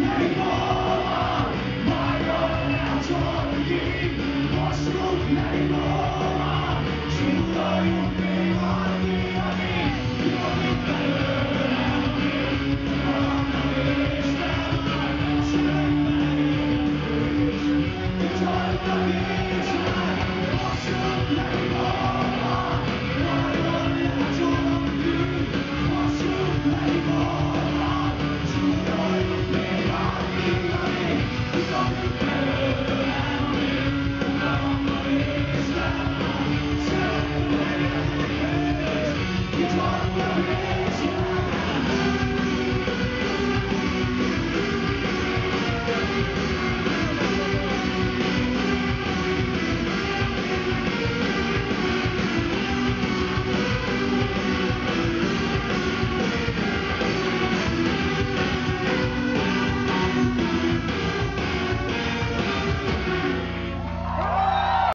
Let me go!